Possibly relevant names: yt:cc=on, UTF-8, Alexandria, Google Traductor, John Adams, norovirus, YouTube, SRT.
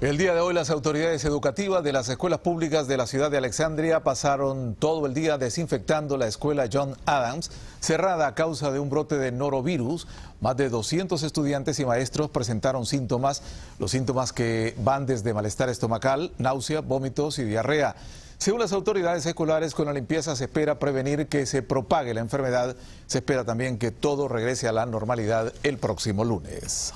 El día de hoy las autoridades educativas de las escuelas públicas de la ciudad de Alexandria pasaron todo el día desinfectando la escuela John Adams, cerrada a causa de un brote de norovirus. Más de 200 estudiantes y maestros presentaron síntomas, los síntomas que van desde malestar estomacal, náusea, vómitos y diarrea. Según las autoridades escolares, con la limpieza se espera prevenir que se propague la enfermedad. Se espera también que todo regrese a la normalidad el próximo lunes.